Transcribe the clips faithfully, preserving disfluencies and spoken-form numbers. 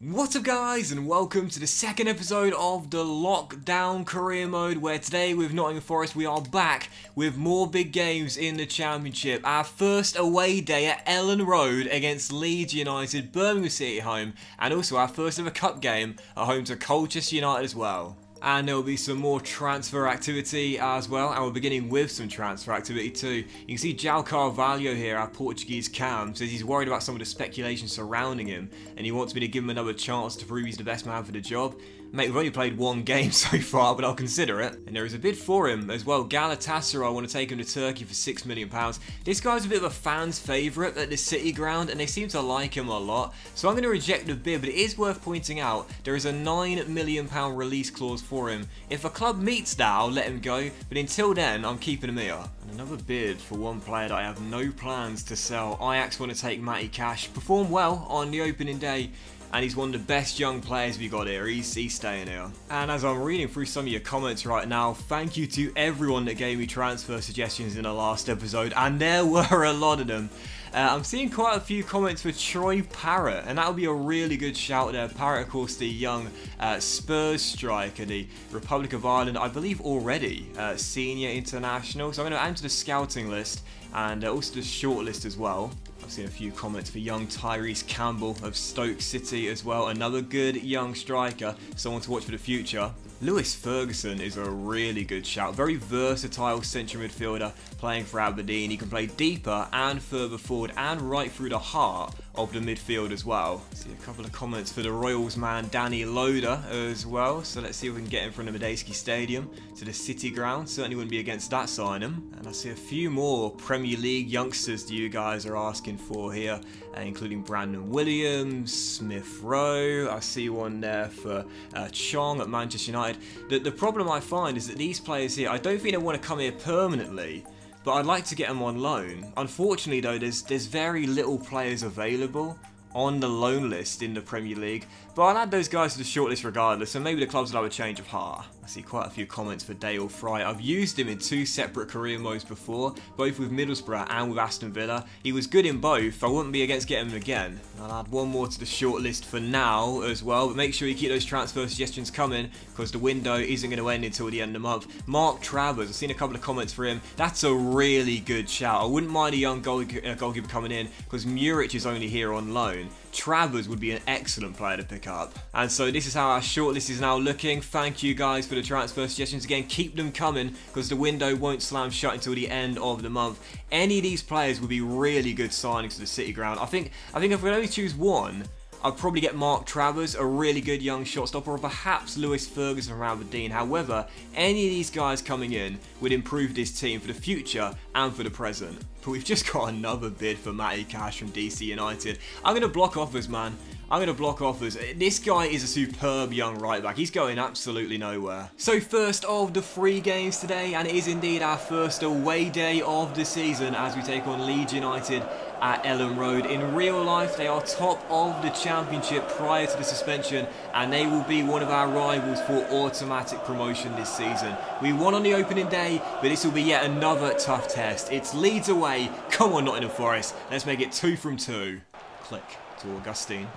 What's up guys, and welcome to the second episode of the Lockdown Career Mode, where today with Nottingham Forest we are back with more big games in the Championship. Our first away day at Elland Road against Leeds United, Birmingham City home, and also our first ever cup game at home to Colchester United as well. And there will be some more transfer activity as well, and we're beginning with some transfer activity too. You can see João Carvalho here, our Portuguese cam, says he's worried about some of the speculation surrounding him and he wants me to give him another chance to prove he's the best man for the job. Mate, we've only played one game so far, but I'll consider it. And there is a bid for him as well. Galatasaray want to take him to Turkey for six million pounds. This guy's a bit of a fan's favourite at the City ground, and they seem to like him a lot. So I'm going to reject the bid, but it is worth pointing out there is a nine million pounds release clause for him. If a club meets that, I'll let him go. But until then, I'm keeping him here. And another bid for one player that I have no plans to sell. Ajax want to take Matty Cash. Performed well on the opening day, and he's one of the best young players we got here. He's, he's staying here. And as I'm reading through some of your comments right now, thank you to everyone that gave me transfer suggestions in the last episode, and there were a lot of them. Uh, I'm seeing quite a few comments for Troy Parrott, and that'll be a really good shout there. Parrott, of course, the young uh, Spurs striker, the Republic of Ireland, I believe already uh, senior international. So I'm going to add to the scouting list and uh, also the shortlist as well. I've seen a few comments for young Tyrese Campbell of Stoke City as well. Another good young striker, someone to watch for the future. Lewis Ferguson is a really good shout. Very versatile central midfielder playing for Aberdeen. He can play deeper and further forward and right through the heart of the midfield as well. See a couple of comments for the Royals man Danny Loder as well. So let's see if we can get him from the Medeski Stadium to the City ground. Certainly wouldn't be against that sign him. And I see a few more Premier League youngsters that you guys are asking for here, uh, including Brandon Williams, Smith Rowe. I see one there for uh, Chong at Manchester United. The, the problem I find is that these players here, I don't think they want to come here permanently, but I'd like to get them on loan. Unfortunately though, there's there's very little players available on the loan list in the Premier League, but I'll add those guys to the shortlist regardless, and maybe the clubs will have a change of heart. I see quite a few comments for Dale Fry. I've used him in two separate career modes before, both with Middlesbrough and with Aston Villa. He was good in both. I wouldn't be against getting him again. I'll add one more to the shortlist for now as well, but make sure you keep those transfer suggestions coming, because the window isn't going to end until the end of the month. Mark Travers, I've seen a couple of comments for him. That's a really good shout. I wouldn't mind a young goal, uh, goalkeeper coming in, because Murić is only here on loan. Travers would be an excellent player to pick up. And so this is how our shortlist is now looking. Thank you guys for the transfer suggestions. Again, keep them coming, because the window won't slam shut until the end of the month. Any of these players would be really good signings to the City ground. I think, I think if we only choose one, I'd probably get Mark Travers, a really good young shot stopper, or perhaps Lewis Ferguson from Aberdeen. However, any of these guys coming in would improve this team for the future and for the present. But we've just got another bid for Matty Cash from D C United. I'm going to block offers, man. I'm going to block offers. This guy is a superb young right-back. He's going absolutely nowhere. So first of the three games today, and it is indeed our first away day of the season as we take on Leeds United at Elland Road. In real life, they are top of the Championship prior to the suspension, and they will be one of our rivals for automatic promotion this season. We won on the opening day, but this will be yet another tough test. It's Leeds away. Come on, Nottingham Forest. Let's make it two from two. Click to Augustine.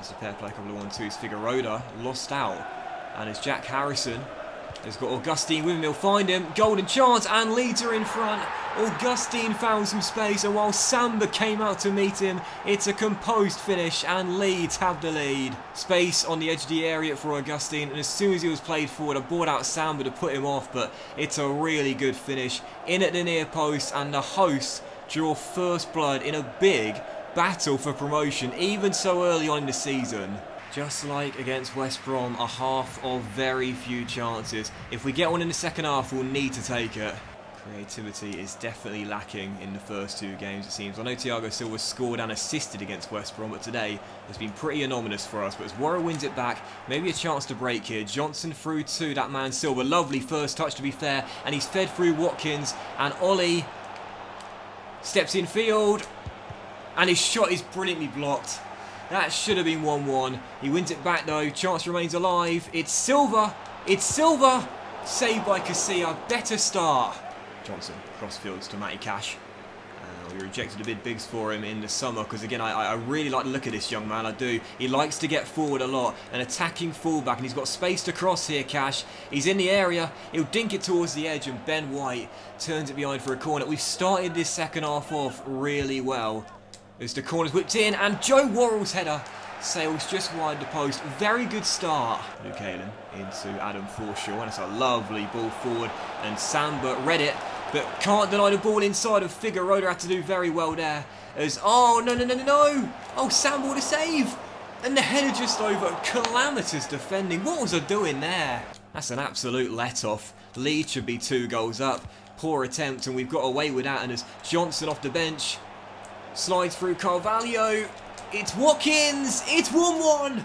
As a pair play, a couple of one-twos. Figueroa lost out. And as Jack Harrison has got Augustine with him, he'll find him. Golden chance, and Leeds are in front. Augustine found some space, and while Samba came out to meet him, it's a composed finish, and Leeds have the lead. Space on the edge of the area for Augustine, and as soon as he was played forward, I brought out Samba to put him off, but it's a really good finish. In at the near post, and the hosts draw first blood in a big battle for promotion, even so early on in the season. Just like against West Brom, a half of very few chances. If we get one in the second half, we'll need to take it. Creativity is definitely lacking in the first two games, it seems. I know Tiago Silva scored and assisted against West Brom, but today has been pretty anonymous for us. But as Warra wins it back, maybe a chance to break here. Johnson through to that man Silva. Lovely first touch, to be fair. And he's fed through Watkins. And Ollie steps in field. And his shot is brilliantly blocked. That should have been one one. He wins it back, though. Chance remains alive. It's Silva. It's Silva. Saved by Casilla. Better start. Johnson crossfields to Matty Cash. Uh, we rejected a bit bigs for him in the summer, because again, I, I really like the look of this young man, I do. He likes to get forward a lot, an attacking fullback, and he's got space to cross here, Cash. He's in the area, he'll dink it towards the edge, and Ben White turns it behind for a corner. We've started this second half off really well. As the corner's whipped in, and Joe Worrell's header sails just wide the post. Very good start. Luke Halen into Adam Forshaw, and it's a lovely ball forward, and Samba read it, but can't deny the ball inside, and Figueroa had to do very well there. As, oh, no, no, no, no, no. Oh, Samba with a save. And the header just over. Calamitous defending. What was I doing there? That's an absolute let-off. Leeds should be two goals up. Poor attempt, and we've got away with that, and as Johnson off the bench slides through Carvalho. It's Watkins. It's one one.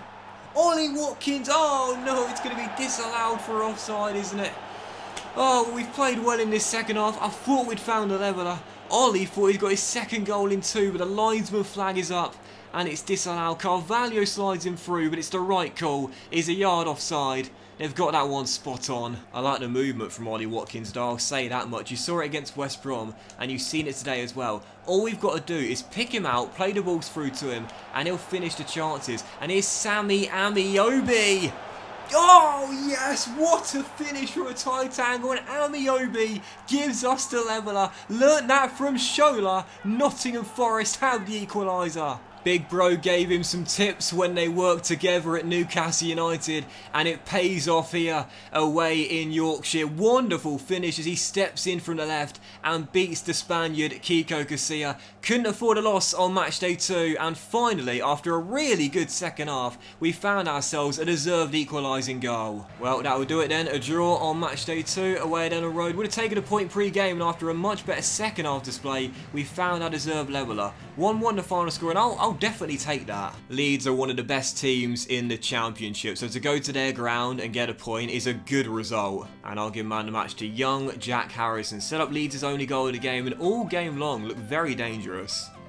Ollie Watkins. Oh, no, it's going to be disallowed for offside, isn't it? Oh, we've played well in this second half. I thought we'd found a leveller. Ollie thought he'd got his second goal in two, but the linesman flag is up, and it's disallowed. Carvalho slides him through, but it's the right call. He's a yard offside. They've got that one spot on. I like the movement from Ollie Watkins, though, I'll say that much. You saw it against West Brom, and you've seen it today as well. All we've got to do is pick him out, play the balls through to him, and he'll finish the chances. And here's Sammy Amiobi. Oh, yes, what a finish for a tight angle, and Amiobi gives us the leveller. Learnt that from Shola. Nottingham Forest have the equaliser. Big Bro gave him some tips when they worked together at Newcastle United, and it pays off here away in Yorkshire. Wonderful finish as he steps in from the left and beats the Spaniard Kiko Casilla. Couldn't afford a loss on match day two, and finally, after a really good second half, we found ourselves a deserved equalising goal. Well, that will do it then. A draw on match day two away at Elland Road. Would have taken a point pre-game, and after a much better second half display, we found our deserved leveller. one one the final score, and I'll, I'll definitely take that. Leeds are one of the best teams in the Championship, so to go to their ground and get a point is a good result. And I'll give man the match to young Jack Harrison. Set up Leeds' only goal of the game, and all game long looked very dangerous.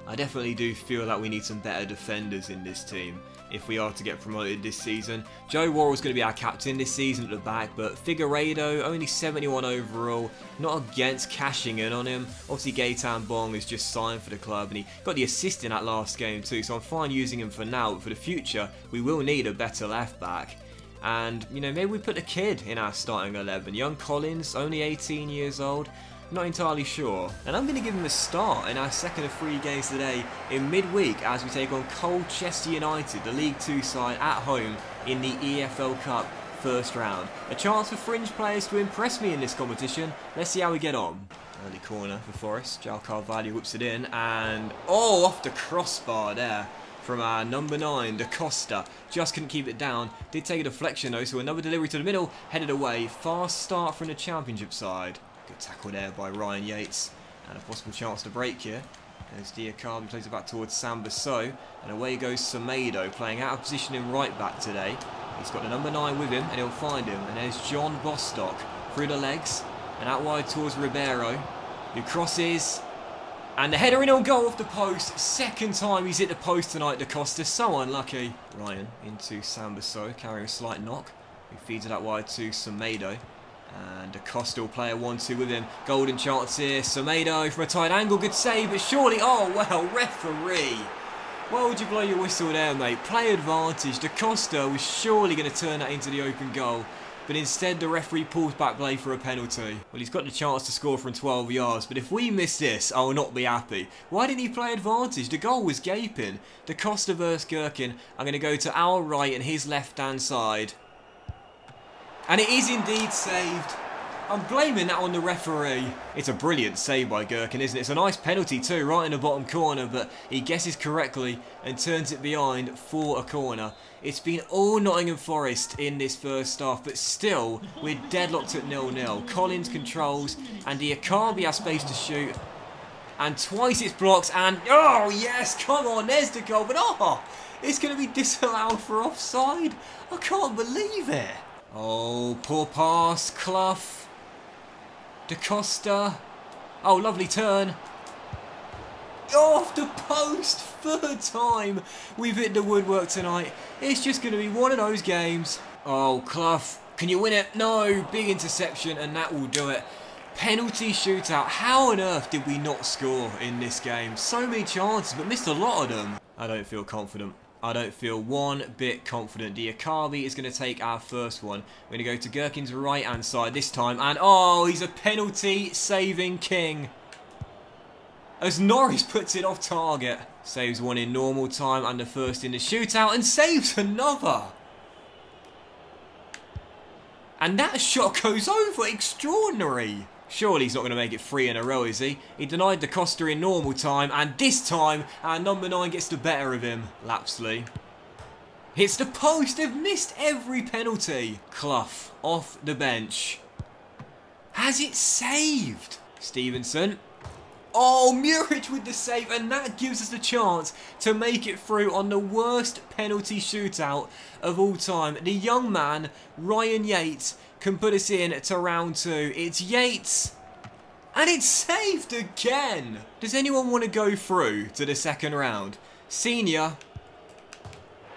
I definitely do feel that we need some better defenders in this team if we are to get promoted this season. Joe Worrell's going to be our captain this season at the back, but Figueiredo, only seventy-one overall, not against cashing in on him. Obviously, Gaetan Bong is just signed for the club, and he got the assist in that last game too, so I'm fine using him for now, but for the future, we will need a better left-back. And, you know, maybe we put a kid in our starting eleven. Young Collins, only eighteen years old. Not entirely sure, and I'm going to give him a start in our second of three games today in midweek as we take on Colchester United, the League Two side at home in the E F L Cup first round. A chance for fringe players to impress me in this competition. Let's see how we get on. Early corner for Forest. João Carvalho whips it in, and oh, off the crossbar there from our number nine, Da Costa. Just couldn't keep it down. Did take a deflection though, so another delivery to the middle, headed away. Fast start from the Championship side. Good tackle there by Ryan Yates, and a possible chance to break here. There's Diakab, plays it back towards Sam Basso, and away goes Semedo, playing out of position in right back today. He's got the number nine with him, and he'll find him. And there's John Bostock through the legs, and out wide towards Ribeiro, who crosses, and the header in on goal off the post. Second time he's hit the post tonight, Da Costa, so unlucky. Ryan into Sam Basso, carrying a slight knock. He feeds it out wide to Semedo. And Da Costa will play a one two with him. Golden chance here. Semedo from a tight angle. Good save, but surely... Oh, well, referee. Why would you blow your whistle there, mate? Play advantage. Da Costa was surely going to turn that into the open goal. But instead, the referee pulls back play for a penalty. Well, he's got the chance to score from twelve yards. But if we miss this, I will not be happy. Why didn't he play advantage? The goal was gaping. Da Costa versus Gerken. I'm going to go to our right and his left-hand side. And it is indeed saved. I'm blaming that on the referee. It's a brilliant save by Gerken, isn't it? It's a nice penalty too, right in the bottom corner, but he guesses correctly and turns it behind for a corner. It's been all Nottingham Forest in this first half, but still, we're deadlocked at nil nil. Collins controls, and Diakabi has space to shoot. And twice it's blocked, and... Oh, yes, come on, there's the goal, but oh! It's going to be disallowed for offside. I can't believe it. Oh, poor pass. Clough. Da Costa. Oh, lovely turn. Off the post. Third time we've hit the woodwork tonight. It's just going to be one of those games. Oh, Clough. Can you win it? No. Big interception, and that will do it. Penalty shootout. How on earth did we not score in this game? So many chances, but missed a lot of them. I don't feel confident. I don't feel one bit confident. Diakari is going to take our first one. We're going to go to Gerken's right-hand side this time. And, oh, he's a penalty-saving king. As Norris puts it off target. Saves one in normal time and the first in the shootout. And saves another. And that shot goes over. Extraordinary. Surely he's not going to make it three in a row, is he? He denied Da Costa in normal time, and this time, our number nine gets the better of him. Lapsley. Hits the post. They've missed every penalty. Clough, off the bench. Has it saved? Stevenson. Oh, Murić with the save, and that gives us the chance to make it through on the worst penalty shootout of all time. The young man, Ryan Yates, can put us in to round two. It's Yates, and it's saved again. Does anyone want to go through to the second round? Senior.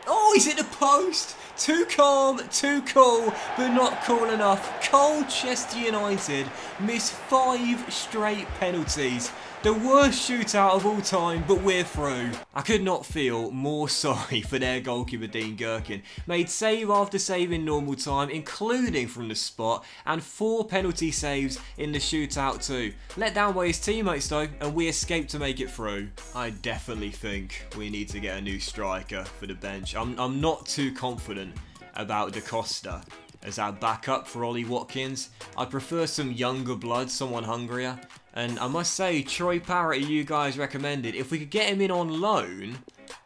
Oh, he's hit the post. Too calm, too cool, but not cool enough. Colchester United miss five straight penalties. The worst shootout of all time, but we're through. I could not feel more sorry for their goalkeeper, Dean Gerken. Made save after save in normal time, including from the spot, and four penalty saves in the shootout too. Let down by his teammates though, and we escaped to make it through. I definitely think we need to get a new striker for the bench. I'm, I'm not too confident about Da Costa as our backup for Ollie Watkins. I prefer some younger blood, someone hungrier. And I must say, Troy Parrott, you guys recommended. If we could get him in on loan,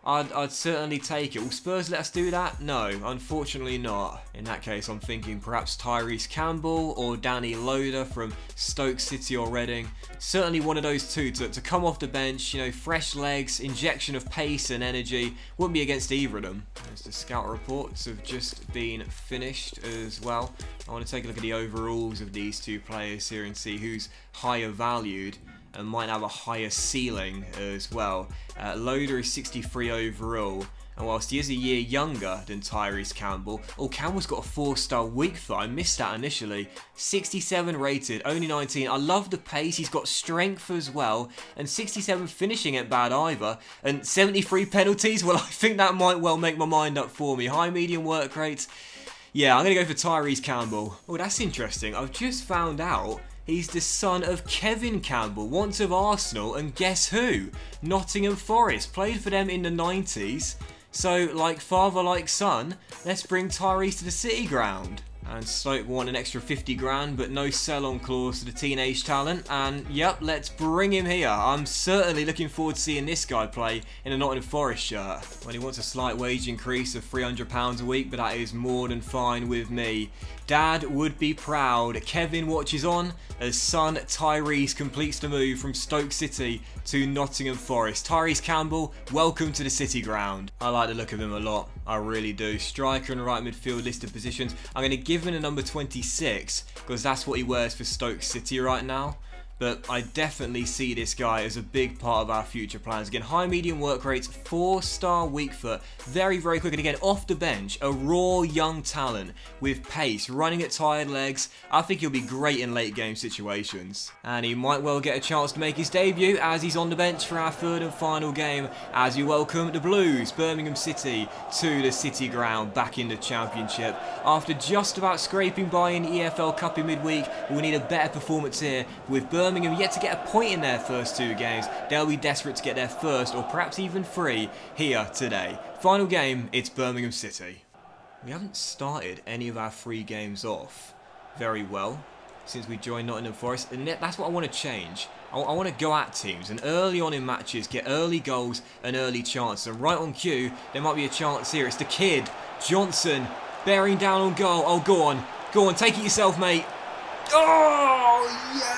I'd, I'd certainly take it. Will Spurs let us do that? No, unfortunately not. In that case, I'm thinking perhaps Tyrese Campbell or Danny Loder from Stoke City or Reading. Certainly one of those two to, to come off the bench, you know, fresh legs, injection of pace and energy. Wouldn't be against either of them. As the scout reports have just been finished as well. I want to take a look at the overalls of these two players here and see who's higher valued and might have a higher ceiling as well. Uh, Loder is sixty-three overall, and whilst he is a year younger than Tyrese Campbell, oh, Campbell's got a four-star weak foot. I missed that initially. sixty-seven rated, only nineteen. I love the pace. He's got strength as well, and sixty-seven finishing ain't bad either, and seventy-three penalties. Well, I think that might well make my mind up for me. High medium work rates. Yeah, I'm going to go for Tyrese Campbell. Oh, that's interesting. I've just found out he's the son of Kevin Campbell, once of Arsenal, and guess who? Nottingham Forest. Played for them in the nineties. So, like father, like son, let's bring Tyrese to the City ground. And Stoke won an extra fifty grand, but no sell-on clause to the teenage talent. And, yep, let's bring him here. I'm certainly looking forward to seeing this guy play in a Nottingham Forest shirt. Well, he wants a slight wage increase of three hundred pounds a week, but that is more than fine with me. Dad would be proud. Kevin watches on as son Tyrese completes the move from Stoke City to Nottingham Forest. Tyrese Campbell, welcome to the City ground. I like the look of him a lot. I really do. Striker and right midfield listed positions. I'm going to give him a number twenty-six because that's what he wears for Stoke City right now. But I definitely see this guy as a big part of our future plans. Again, high medium work rates, four-star weak foot, very, very quick. And again, off the bench, a raw young talent with pace, running at tired legs. I think he'll be great in late game situations. And he might well get a chance to make his debut as he's on the bench for our third and final game as we welcome the Blues, Birmingham City, to the City ground back in the Championship. After just about scraping by in the E F L Cup in midweek, we'll need a better performance here with Birmingham. Birmingham yet to get a point in their first two games. They'll be desperate to get their first or perhaps even three here today. Final game, it's Birmingham City. We haven't started any of our three games off very well since we joined Nottingham Forest, and that's what I want to change. I, I want to go at teams and early on in matches get early goals and early chances. And right on cue, there might be a chance here. It's the kid, Johnson, bearing down on goal. Oh, go on. Go on, take it yourself, mate. Oh,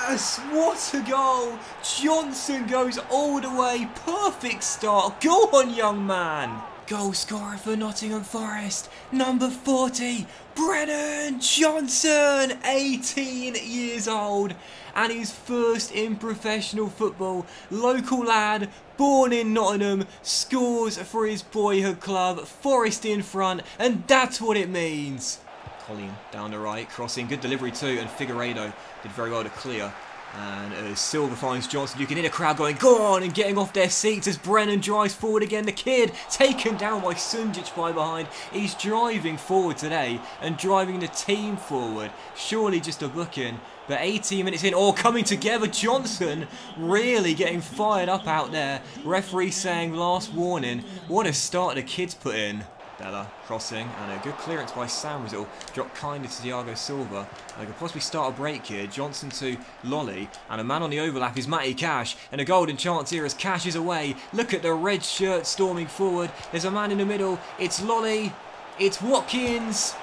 yes, what a goal. Johnson goes all the way. Perfect start. Go on, young man. Goal scorer for Nottingham Forest, number forty, Brennan Johnson, eighteen years old, and his first in professional football. Local lad, born in Nottingham, scores for his boyhood club. Forest in front, and that's what it means. Colleen down the right, crossing, good delivery too, and Figueredo did very well to clear. And as Silva finds Johnson, you can hear the crowd going, go on, and getting off their seats as Brennan drives forward again. The kid taken down by Sunjic by behind. He's driving forward today and driving the team forward. Surely just a book-in. But eighteen minutes in, all coming together. Johnson really getting fired up out there. Referee saying last warning. What a start the kid's put in. Della crossing, and a good clearance by Sam's. It'll drop kindly to Tiago Silva. They could possibly start a break here. Johnson to Lolley, and a man on the overlap is Matty Cash, and a golden chance here as Cash is away. Look at the red shirt storming forward. There's a man in the middle. It's Lolley. It's Watkins.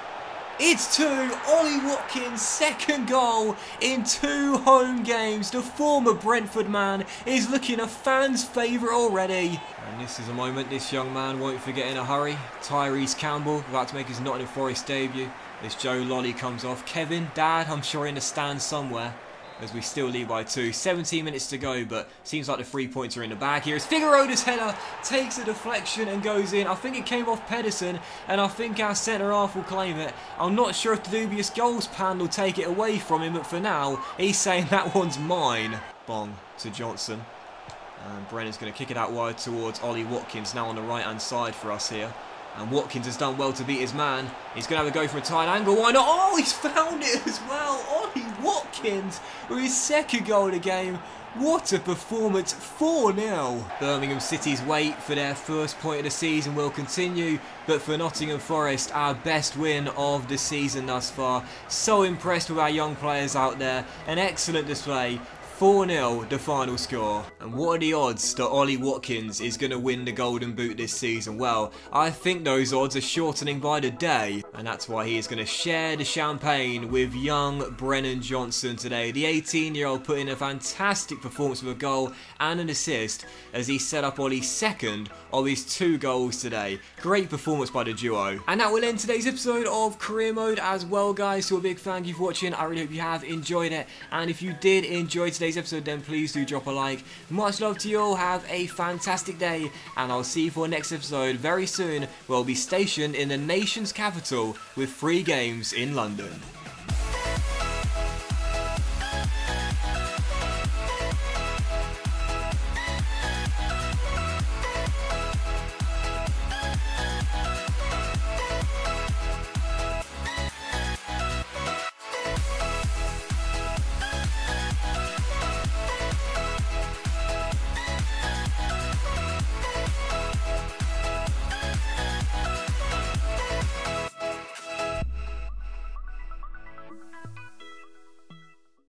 It's two. Ollie Watkins' second goal in two home games. The former Brentford man is looking a fan's favourite already. And this is a moment this young man won't forget in a hurry. Tyrese Campbell about to make his Nottingham Forest debut as Joe Lolley comes off. Kevin, Dad, I'm sure in the stands somewhere as we still lead by two. seventeen minutes to go, but seems like the three points are in the bag here. As Figueroa's header takes a deflection and goes in. I think it came off Pedersen, and I think our centre-half will claim it. I'm not sure if the dubious goals pan will take it away from him, but for now, he's saying that one's mine. Bong to Johnson. And Brennan's going to kick it out wide towards Ollie Watkins, now on the right-hand side for us here. And Watkins has done well to beat his man. He's going to have a go for a tight angle. Why not? Oh, he's found it as well. Ollie Watkins with his second goal of the game. What a performance. four nil. Birmingham City's wait for their first point of the season will continue. But for Nottingham Forest, our best win of the season thus far. So impressed with our young players out there. An excellent display. four nil, the final score. And what are the odds that Ollie Watkins is going to win the Golden Boot this season? Well, I think those odds are shortening by the day. And that's why he is going to share the champagne with young Brennan Johnson today. The eighteen-year-old put in a fantastic performance with a goal and an assist as he set up Ollie's second of his two goals today. Great performance by the duo. And that will end today's episode of Career Mode as well, guys. So a big thank you for watching. I really hope you have enjoyed it. And if you did enjoy today's episode, then please do drop a like. Much love to you all, have a fantastic day, and I'll see you for next episode very soon, where I'll be stationed in the nation's capital with three games in London.